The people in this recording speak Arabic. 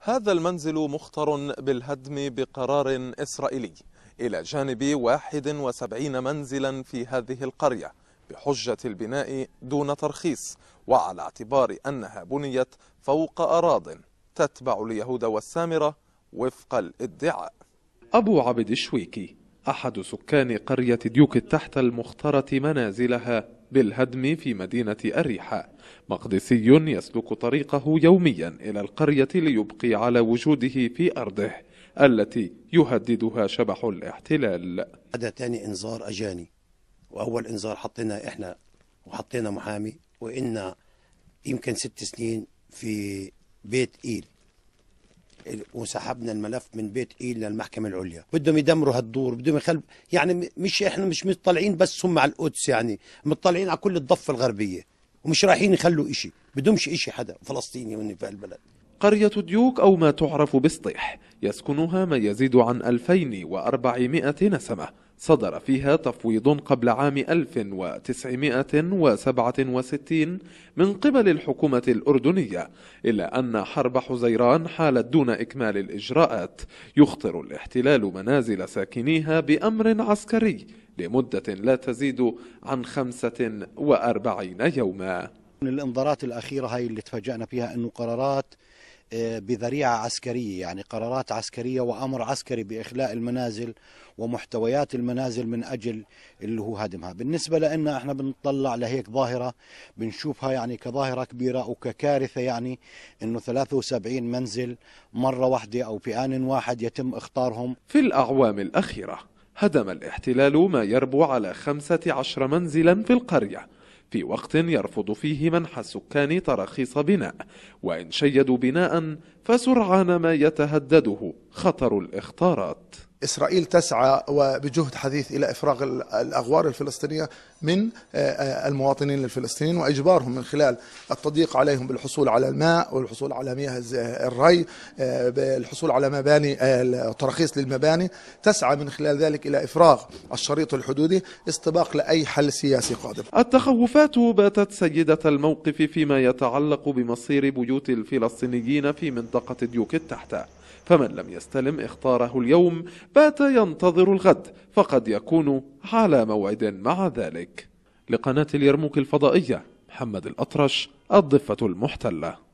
هذا المنزل مخطر بالهدم بقرار إسرائيلي إلى جانب 71 منزلا في هذه القرية بحجة البناء دون ترخيص، وعلى اعتبار أنها بنيت فوق أراضٍ تتبع اليهود والسامرة وفق الادعاء. أبو عبد الشويكي أحد سكان قرية ديوك التحتا المخترة منازلها بالهدم في مدينة أريحا، مقدسي يسلك طريقه يوميا إلى القرية ليبقي على وجوده في أرضه التي يهددها شبح الاحتلال. هذا تاني إنذار أجاني، وأول إنذار حطينا إحنا وحطينا محامي، وإن يمكن 6 سنين في بيت إيل، وسحبنا الملف من بيت إيل للمحكمة العليا. بدهم يدمروا هالدور، بدهم يخلب، يعني مش احنا مش مطلعين بس هم على القدس، يعني مطلعين على كل الضفة الغربية، ومش رايحين يخلوا إشي، بدهمش إشي حدا فلسطيني من في البلد. قرية ديوك أو ما تعرف بسطيح يسكنها ما يزيد عن 2400 نسمة، صدر فيها تفويض قبل عام 1967 من قبل الحكومة الأردنية، إلا أن حرب حزيران حالت دون إكمال الإجراءات. يخطر الاحتلال منازل ساكنيها بأمر عسكري لمدة لا تزيد عن 45 يوما. من الانذارات الأخيرة هاي اللي تفاجأنا فيها أنه قرارات بذريعة عسكرية، يعني قرارات عسكرية وأمر عسكري بإخلاء المنازل ومحتويات المنازل من أجل اللي هو هدمها. بالنسبة لنا احنا بنطلع لهيك ظاهرة بنشوفها يعني كظاهرة كبيرة وككارثة، يعني انه 73 منزل مرة واحدة او في آن واحد يتم اخطارهم. في الأعوام الأخيرة هدم الاحتلال ما يربو على 15 منزلا في القرية في وقت يرفض فيه منح السكان تراخيص بناء، وإن شيدوا بناء فسرعان ما يتهدده خطر الإخطارات. إسرائيل تسعى وبجهد حديث إلى إفراغ الأغوار الفلسطينية من المواطنين الفلسطينيين وإجبارهم من خلال التضييق عليهم بالحصول على الماء والحصول على مياه الري، بالحصول على مباني تراخيص للمباني. تسعى من خلال ذلك إلى إفراغ الشريط الحدودي استباق لأي حل سياسي قادم. التخوفات باتت سيدة الموقف فيما يتعلق بمصير بيوت الفلسطينيين في منطقة ديوك التحتا، فمن لم يستلم إخطاره اليوم بات ينتظر الغد، فقد يكون على موعد مع ذلك. لقناة اليرموك الفضائية، محمد الأطرش، الضفة المحتلة.